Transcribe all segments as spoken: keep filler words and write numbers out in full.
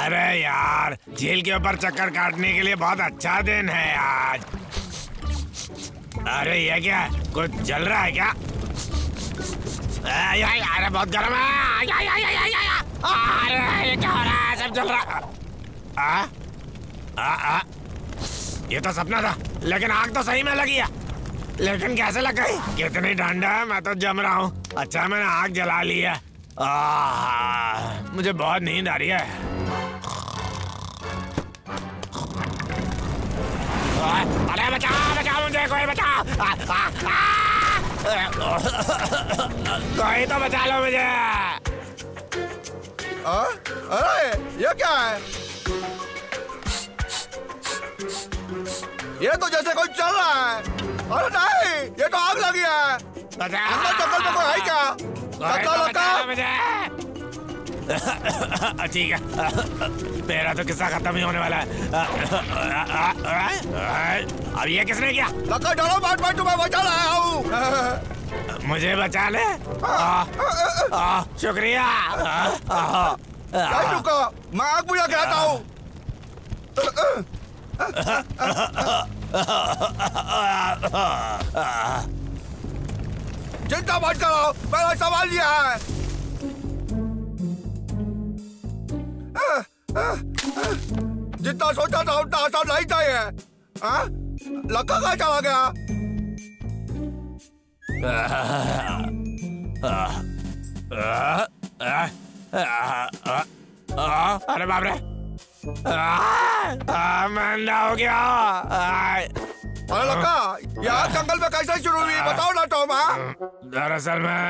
अरे यार, झील के ऊपर चक्कर काटने के लिए बहुत अच्छा दिन है आज। अरे ये क्या, कुछ जल रहा है क्या? अरे बहुत गर्म है। अरे ये क्या हो रहा है, सब जल रहा। आ, आ, आ, ये तो सपना था, लेकिन आग तो सही में लगी है। लेकिन कैसे लग गई? कितनी ठंड है, मैं तो जम रहा हूँ। अच्छा मैंने आग जला ली है। आह, मुझे बहुत नींद आ रही है। अरे बचाओ बचाओ मुझे, कोई बचाओ। कोई तो बचा लो मुझे। आ, अरे ये क्या है? ये तो जैसे कोई चल रहा है। अरे नहीं, ये तो आग लगी है। जंगल में कोई है क्या? मुझे ठीक है, मेरा तो किस्सा खत्म ही होने वाला है। अब ये किसने किया? लक्का डरो मत, मैं तुम्हें बचा लाया हूँ। मुझे बचा ले, शुक्रिया। मैं आग बुझा के आता हूँ। चिंता मत करो, मेरा सवाल यह है। जितना सोचा था उतना आसान नहीं था ये। लक्का कहाँ चला गया? अरे बाप रे, मैं अंधा हो गया। अरे लक्का, यहाँ जंगल में कैसे शुरू हुई, बताओ ना टॉम। दरअसल मैं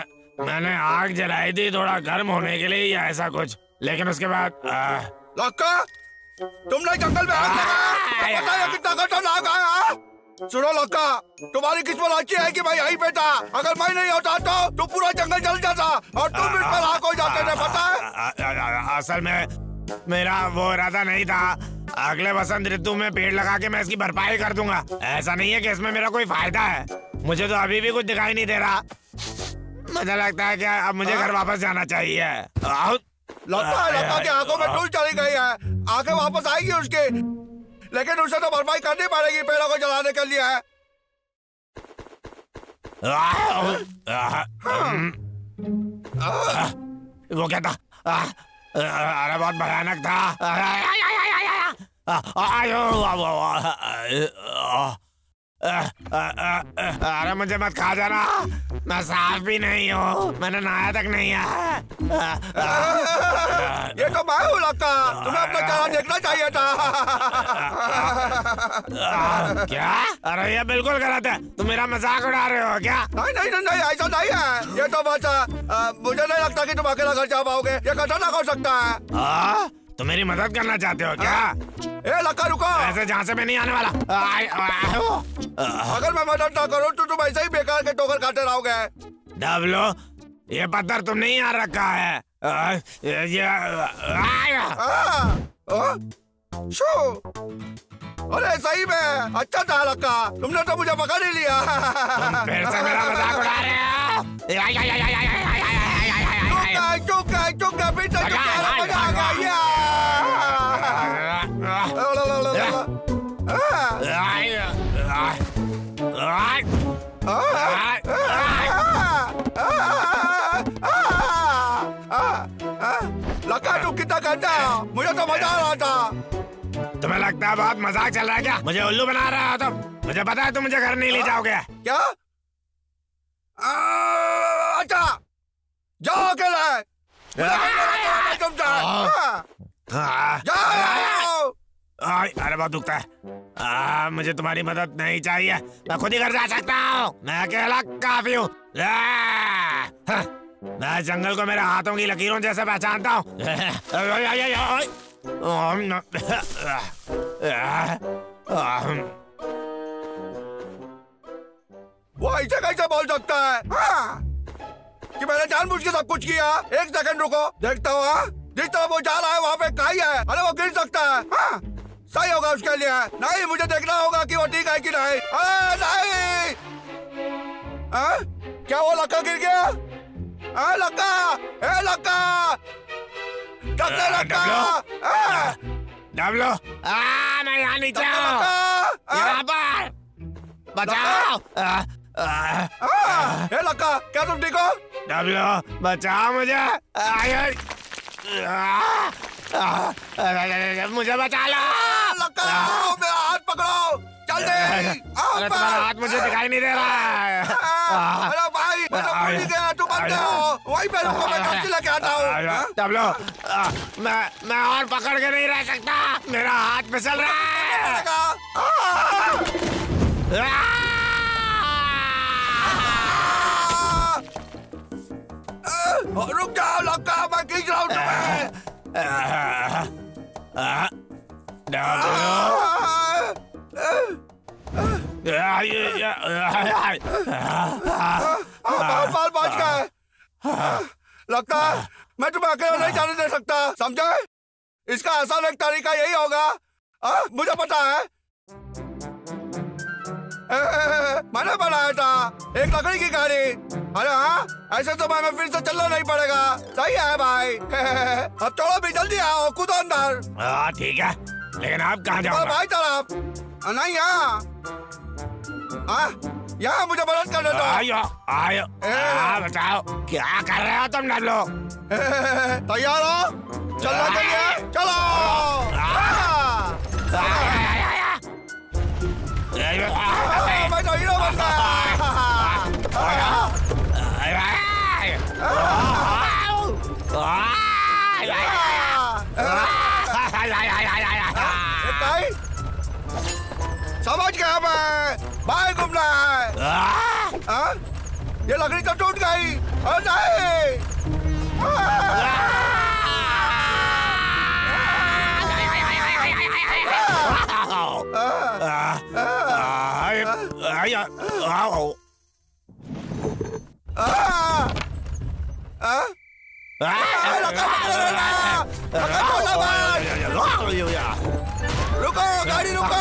मैंने आग जलाई थी थोड़ा गर्म होने के लिए या ऐसा कुछ, लेकिन उसके बाद आ... लक्का, तुमने जंगल में आग लगाया, पता है कितना खतरनाक है? सुनो लक्का, तुम्हारी किस्मत अच्छी है कि मैं यहीं पे था। अगर मैं नहीं होता तो तुम पूरा जंगल जल जाता और तुम इस पर आग हो जाते थे, पता है? असल में मेरा वो इरादा नहीं था। अगले वसंत ऋतु में पेड़ लगा के मैं इसकी भरपाई कर दूंगा। ऐसा नहीं है कि इसमें मेरा कोई फायदा है। मुझे तो अभी भी कुछ दिखाई नहीं दे रहा। मुझे लगता है कि अब मुझे घर वापस जाना चाहिए। लगता है लक्का की आंखों में धूल चली गई है। आंखें वापस आएगी उसके, लेकिन उसे तो भरपाई करनी पड़ेगी पेड़ों को जलाने के लिए। वो क्या था? अरे बहुत भयानक था। अरे मुझे मत खा जाना, मैं साफ भी नहीं हूँ, मैंने नहाया तक नहीं है। ये तो मैं हूँ लक्का, तुम्हें अपना चेहरा देखना चाहिए था। क्या? अरे ये बिल्कुल गलत है, तुम मेरा मजाक उड़ा रहे हो क्या? नहीं नहीं नहीं, ऐसा नहीं है। ये तो बस मुझे नहीं लगता कि तुम अकेला घर जा पाओगे, ये खतरनाक हो सकता है। तो मेरी मदद करना चाहते हो क्या? ए लक्का रुको, ऐसे जहाँ से मैं नहीं आने वाला। आ, आ, आ, अगर मैं मदद ना करूँ तो तुम ऐसे ही बेकार के ठोकर खाते रहोगे। डब्लू, ये पत्थर तुमने ही यहाँ रखा है। आ, ये, आ, आ, आ, शो, अरे सही में अच्छा था लक्का, तुमने तो मुझे पकड़ ही लिया। तुम फिर से मेरा मजाक उड़ा रहे हो। लक्का तुम कितना करता हो, मुझे तो मजा आ रहा था। तुम्हें लगता है बहुत मजाक चल रहा है क्या? मुझे उल्लू बना रहा हो तुम? मुझे पता है तुम मुझे घर नहीं ले जाओगे। क्या? अच्छा जाओ अकेला, तुम जाओ। अरे बहुत दुखता है। आ, मुझे तुम्हारी मदद नहीं चाहिए, मैं खुद ही घर जा सकता हूँ। मैं अकेला काफी हूँ। मैं जंगल को मेरे हाथों की लकीरों जैसे पहचानता हूँ। वो ऐसे कैसे बोल सकता है कि मैंने जानबूझ के सब कुछ किया? एक सेकंड रुको, देखता हूँ। जिस तरह वो जा रहा है वहाँ पे काई है। अरे वो गिर सकता है। हाँ? सही होगा उसके लिए। नहीं, मुझे देखना होगा कि वो ठीक है कि नहीं। अरे नहीं, आ? क्या वो लक्का गिर गया? ए लक्का, ए लक्का, डब्लू मैं यहाँ नीचे हूँ, यहाँ पर बचाओ। हे लक्का, क्या तुम ठीक हो? डब्लू बचाओ मुझे, मुझे बचा लो। लक्का मेरा हाथ पकड़ो, चलते तुम्हारा हाथ मुझे दिखाई नहीं दे रहा है। वही मैं डब्लू, मैं मैं और पकड़ के नहीं रह सकता, मेरा हाथ फिसल रहा है। रुक जाओ लक्का, मैं खींच रहा हूँ तुम्हें। बाल बच गए लक्का, मैं तुम्हें अकेला नहीं जाने दे सकता, समझे? इसका आसान एक तरीका यही होगा। आ, मुझे पता है, ए, ए, ए, मैंने बनाया था एक लकड़ी की गाड़ी। अरे हाँ, ऐसे तो मैं फिर से चलना नहीं पड़ेगा। सही है भाई, ए, ए, अब चलो भी, जल्दी आओ, कूदो अंदर। हाँ ठीक है, लेकिन आप कहाँ जाओगे? भाई तरफ नहीं, यहाँ यहाँ मुझे मदद कर देता। आयो आयो, बताओ क्या कर रहे हो तुम डब्लू? तैयार हो? चलो चलो। मैं तो हीरो बनता समझ गया मैं, बाहर घूमना है। आ? ये लकड़ी कब टूट गई? रुको गाड़ी, रुको।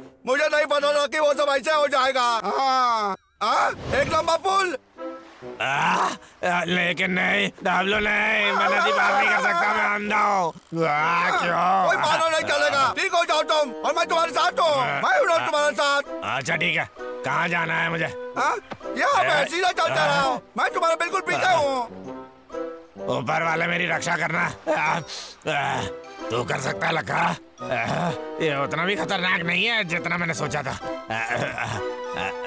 मुझे नहीं पता था कि वो सब ऐसे हो जाएगा। हाँ, हाँ, एक लंबा पुल। लेकिन नहीं डब्लू, नहीं, मैं नदी पार नहीं कर सकता, मैं अंधा हूँ। कोई पार नहीं चलेगा, ठीक हो जाओ तुम, और मैं तुम्हारे साथ हूँ, मैं हूँ तुम्हारे साथ। अच्छा ठीक है, कहाँ जाना है मुझे? हाँ, यहाँ मैं सीधा चलता रहा हूँ, मैं तुम्हारे बिल्कुल पीछे हूँ। ऊपर वाले मेरी रक्षा करना, तू कर सकता है लक्का। ये उतना भी खतरनाक नहीं है जितना मैंने सोचा था।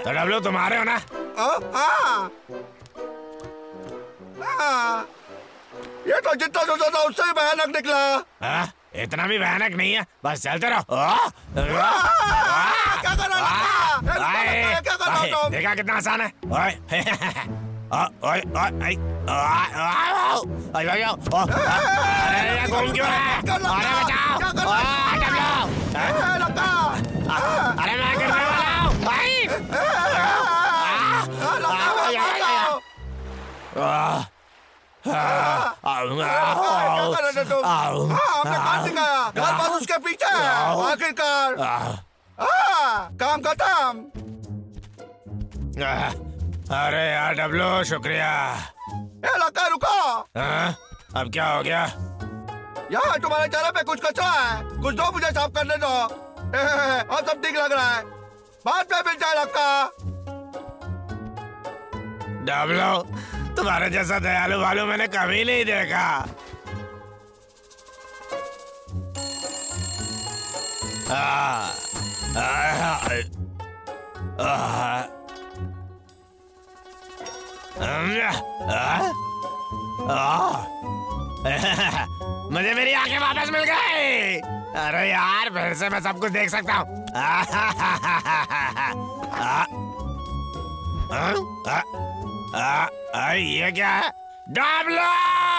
तो डब्लू तुम्हारे हो ना? ओ, हाँ। हाँ। ये तो जितना सोचा था उससे भी भयानक निकला। हाँ, इतना भी भयानक नहीं है, बस चलते रहो। क्या कर रहा है? देखा कितना आसान है। घूम क्यों रहा है? अरे मैं गिरने वाला हूँ भाई। उसके पीछे आखिरकार काम खत्म। अरे यार डब्लू शुक्रिया। ए लक्का रुको, अब क्या हो गया? यार तुम्हारे चेहरे पे कुछ कचरा है, कुछ दो मुझे साफ करने दो। अब सब ठीक लग रहा है, बाद में मिल जाए लक्का। डब्लू तुम्हारे जैसा दयालु भालू मैंने कभी नहीं देखा। मुझे मेरी आंखें वापस मिल गई। अरे यार फिर से मैं सब कुछ देख सकता हूँ। ये क्या है डब्लू?